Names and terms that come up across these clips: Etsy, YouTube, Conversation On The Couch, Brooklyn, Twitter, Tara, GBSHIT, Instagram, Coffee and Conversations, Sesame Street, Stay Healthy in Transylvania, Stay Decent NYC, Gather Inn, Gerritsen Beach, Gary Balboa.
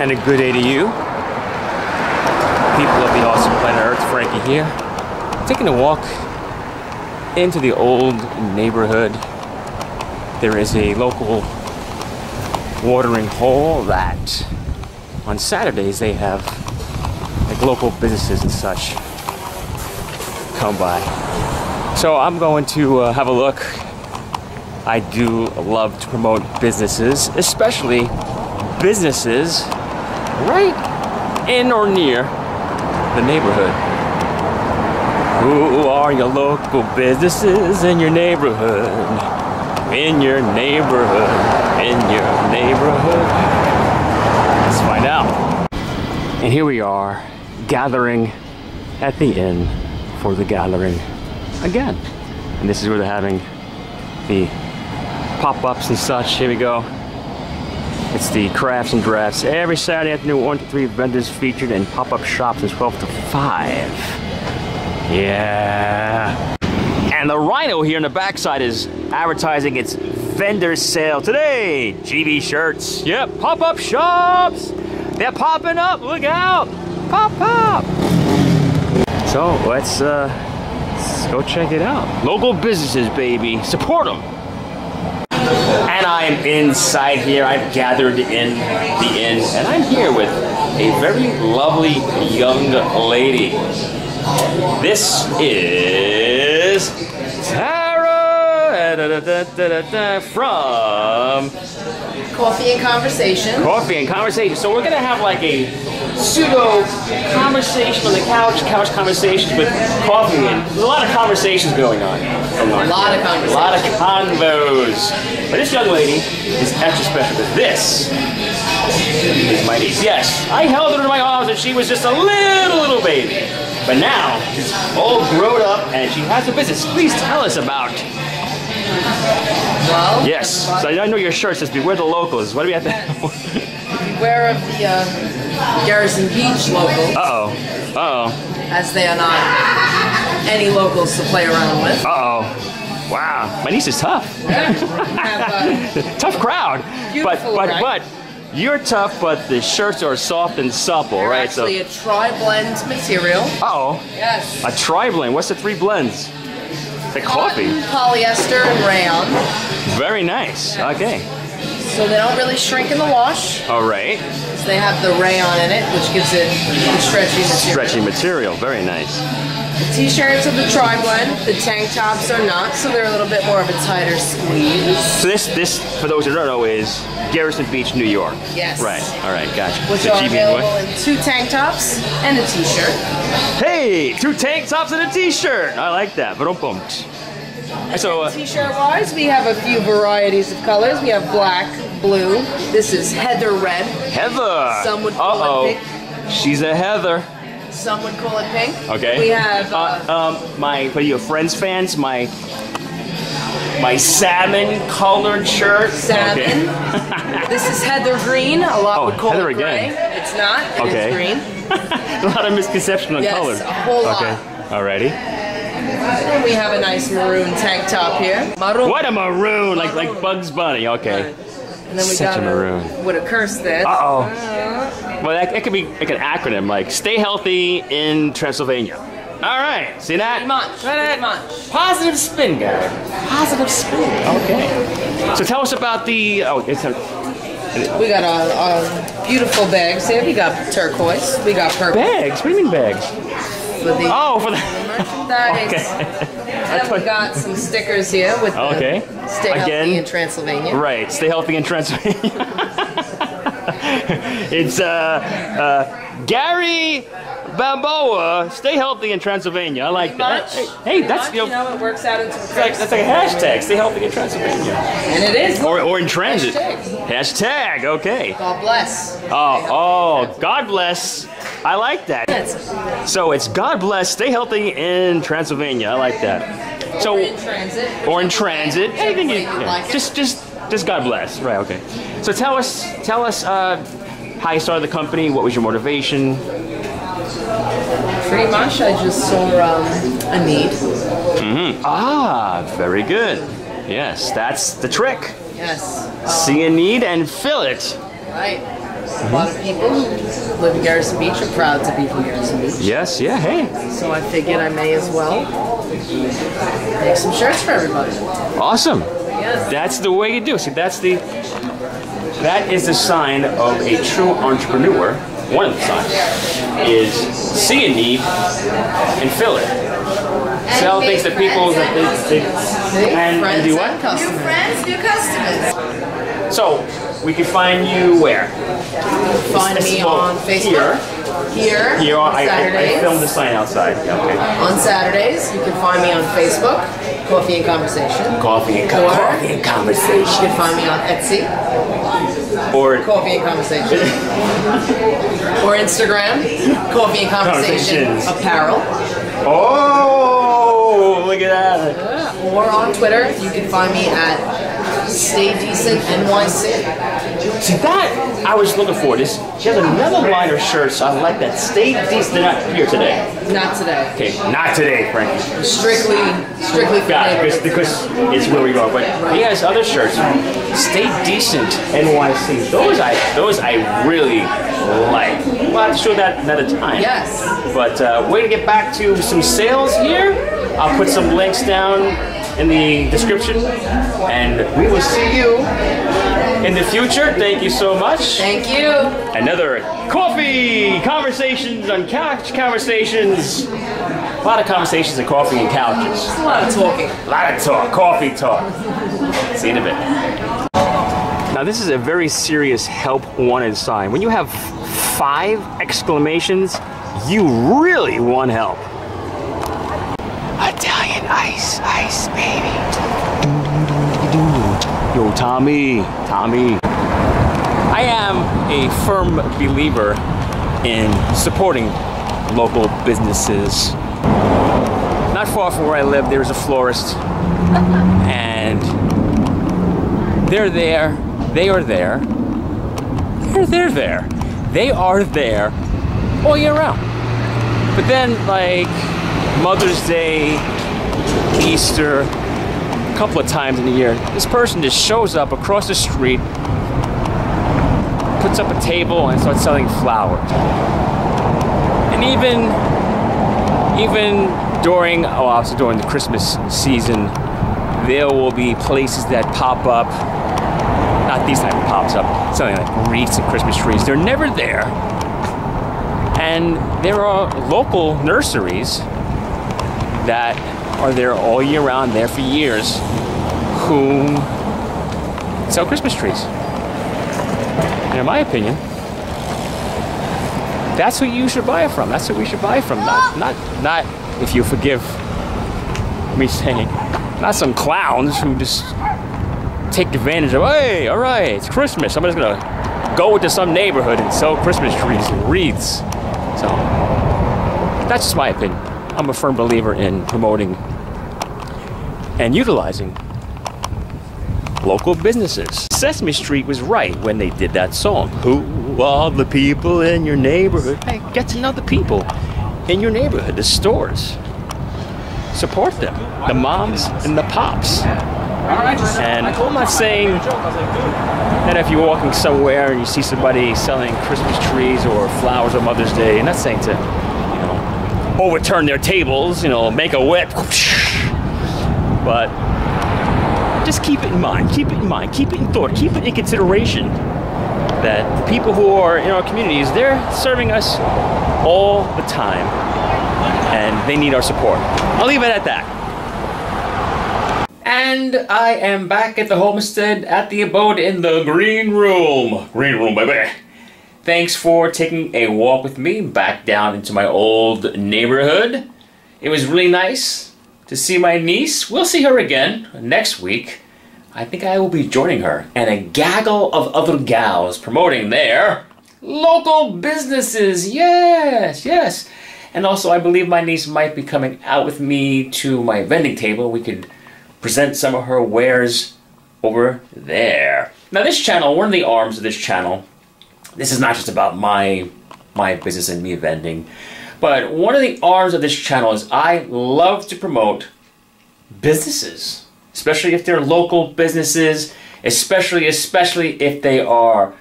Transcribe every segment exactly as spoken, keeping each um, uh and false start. and a good day to you. People of the awesome planet Earth, Frankie here. Taking a walk into the old neighborhood. There is a local watering hole that on Saturdays they have like local businesses and such come by. So I'm going to uh, have a look. I do love to promote businesses, especially businesses right in or near the neighborhood. Who are your local businesses in your neighborhood? In your neighborhood, in your neighborhood. Let's find out. And here we are, gathering at the inn for the gathering again. And this is where they're having the pop-ups and such. Here we go. It's the crafts and drafts. Every Saturday afternoon, one to three vendors featured in pop-up shops from twelve to five. Yeah. And the rhino here in the backside is advertising its vendor sale today. G B shirts. Yep, pop-up shops. They're popping up. Look out. Pop, pop. So let's, uh, let's go check it out. Local businesses, baby. Support them. And I'm inside here. I've gathered in the inn, and I'm here with a very lovely young lady. This is Tara da, da, da, da, da, da, from Coffee and Conversations. Coffee and Conversations. So we're gonna have like a pseudo conversation on the couch, couch conversations with coffee and there's a lot of conversations going on. Going on. A lot of conversations. A lot of convos. But this young lady is extra special because this is my niece. Yes, I held her in my arms and she was just a little, little baby. But now she's all grown up and she has a business. Please tell us about. Well, yes, so I know your shirt says beware the locals. What do we have to yes. Beware of the uh, Gerritsen Beach locals. Uh-oh. Uh-oh. As they are not any locals to play around with. Uh-oh. Wow. My niece is tough. Yeah. Have, uh, tough crowd. But, but, right? but. You're tough, but the shirts are soft and supple, They're right? Actually so, a tri-blend material. Uh-oh. Yes. A tri-blend. What's the three blends? The coffee. Polyester and rayon. Very nice. Yes. Okay. So they don't really shrink in the wash. All right. So they have the rayon in it, which gives it the stretchy material. Stretchy material. Very nice. The t-shirts are the tri-blend, the tank tops are not, so they're a little bit more of a tighter squeeze. So this, this for those who don't know, is Gerritsen Beach, New York. Yes. Right, all right, gotcha. Which so are available what? in two tank tops and a t-shirt. Hey, two tank tops and a t-shirt! I like that, ba-dum-bum. So, uh, t-shirt-wise, we have a few varieties of colors. We have black, blue, this is heather red. Heather! Some would call uh-oh. it pink. She's a heather. Some would call it pink. Okay. We have uh, uh, um, my. What are you, Friends fans? My my salmon colored shirt. Salmon. Okay. This is heather green. A lot oh, would call heather it gray. Again. It's not. It okay. is green. A lot of misconception on yes, color. Yes, a whole lot. Okay. Alrighty. And we have a nice maroon tank top here. Maroon. What a maroon! maroon. Like like Bugs Bunny. Okay. Right. And then we Such got a maroon. A, what a curse this. Uh oh. Uh, well, that, it could be like an acronym, like Stay Healthy in Transylvania. All right, see that? Pretty much. Pretty much. Positive spin, guy. Positive spin. Okay. So tell us about the. Oh, it's a. We got our, our beautiful bags here. We got turquoise. We got purple. Bags? What do you mean bags? For the, oh, for the, the merchandise. Okay. And we got some stickers here with the okay. Stay Healthy Again, in Transylvania. Right, Stay Healthy in Transylvania. It's uh, uh, Gary Balboa, Stay Healthy in Transylvania. I like that. Hey, hey that's much, you, know, you know it works out into a like, that's like a hashtag. Stay Healthy in Transylvania. And it is. Or or in transit. Hashtag. hashtag okay. God bless. Oh oh, God bless. I like that. So it's God bless, Stay Healthy in Transylvania. I like that. So or in transit. Or in transit. Anything you, yeah. like it. Just just just God bless. Right. Okay. So tell us tell us uh, how you started the company. What was your motivation? Pretty much, I just saw um, a need. Mm-hmm. Ah, very good. Yes, that's the trick. Yes. Um, See a need and fill it. Right. A lot of people who live in Gerritsen Beach are proud to be from Gerritsen Beach. Yes, yeah, hey. So I figured I may as well make some shirts for everybody. Awesome. Yes. That's the way you do. See, that's the, that is the sign of a true entrepreneur. One of the signs is see a need and fill it. Sell things to people that they, they, they and, and do what? And new friends, new customers. So we can find you where? Find it's, me well, on Facebook. Here. Here. Here. On I, Saturdays. I, I filmed the sign outside. Okay. On Saturdays, you can find me on Facebook, Coffee and Conversation. Coffee and, co or, Coffee and Conversation. You can find me on Etsy. Or Coffee and Conversation. Or Instagram, Coffee and Conversation Apparel. Oh. Look at that. Yeah. Or on Twitter, you can find me at Stay Decent N Y C. See that? I was looking for this. She has another line of shirts. So I like that. Stay Decent. They're not here today. Not today. Okay, not today, Frankie. Strictly, strictly for God, because, because it's where we go. But right. He has other shirts. Stay Decent N Y C. Those I, those I really like. Well, I'm sure that another time. Yes. But uh, way to get back to some sales here. I'll put some links down in the description, and we will see you in the future. Thank you so much. Thank you. Another coffee conversations on couch conversations. A lot of conversations and coffee and couches. It's a lot of talking. A lot of talk. Coffee talk. See you in a bit. Now this is a very serious help wanted sign. When you have five exclamations, you really want help. Italian ice, ice, baby. Yo, Tommy, Tommy. I am a firm believer in supporting local businesses. Not far from where I live, there is a florist, and they're there, they are there, they're, they're there, they are there all year round. But then, like, Mother's Day, Easter, a couple of times in the year, this person just shows up across the street, puts up a table and starts selling flowers. And even, even during, oh, also during the Christmas season, there will be places that pop up, not these type of pops up, selling like wreaths and Christmas trees. They're never there. And there are local nurseries that are there all year round, there for years, who sell Christmas trees. And in my opinion, that's who you should buy it from. That's who we should buy it from. Not, not, not if you forgive me saying, not some clowns who just take advantage of, hey, all right, it's Christmas. I'm just gonna go into some neighborhood and sell Christmas trees and wreaths. So that's just my opinion. I'm a firm believer in promoting and utilizing local businesses. Sesame Street was right when they did that song. Who are the people in your neighborhood? Hey, get to know the people in your neighborhood, the stores. Support them, the moms and the pops. And I'm not saying that if you're walking somewhere and you see somebody selling Christmas trees or flowers on Mother's Day, I'm not saying to overturn their tables, you know, make a whip. But just keep it in mind, keep it in mind, keep it in thought, keep it in consideration that the people who are in our communities, they're serving us all the time and they need our support. I'll leave it at that. And I am back at the homestead, at the abode in the green room. Green room, baby. Thanks for taking a walk with me back down into my old neighborhood. It was really nice to see my niece. We'll see her again next week. I think I will be joining her and a gaggle of other gals promoting their local businesses. Yes, yes. And also I believe my niece might be coming out with me to my vending table. We could present some of her wares over there. Now this channel, one of the arms of this channel, this is not just about my my business and me vending, but one of the arms of this channel is I love to promote businesses, especially if they're local businesses, especially, especially if they are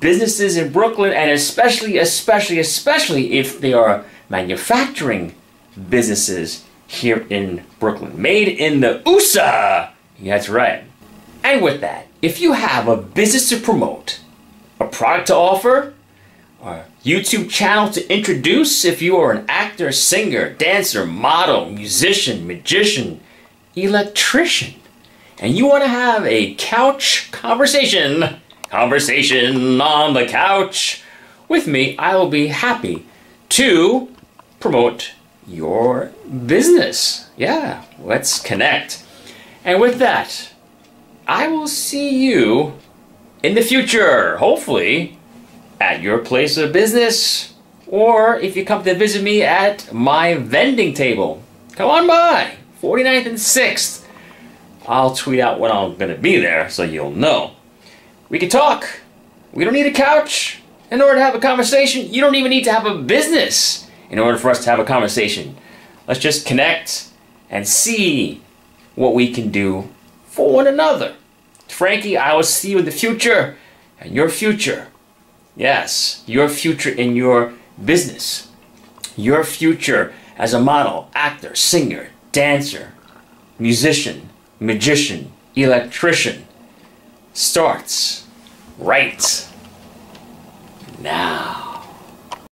businesses in Brooklyn, and especially, especially, especially if they are manufacturing businesses here in Brooklyn. Made in the U S A! Yeah, that's right. And with that, if you have a business to promote, a product to offer, or YouTube channel to introduce, if you are an actor, singer, dancer, model, musician, magician, electrician, and you want to have a couch conversation, conversation on the couch with me, I will be happy to promote your business. Yeah, let's connect. And with that, I will see you in the future, hopefully, at your place of business, or if you come to visit me at my vending table. Come on by, forty-ninth and sixth. I'll tweet out when I'm gonna be there so you'll know. We can talk. We don't need a couch in order to have a conversation. You don't even need to have a business in order for us to have a conversation. Let's just connect and see what we can do for one another. Frankie, I will see you in the future, and your future. Yes, your future in your business. Your future as a model, actor, singer, dancer, musician, magician, electrician starts right now.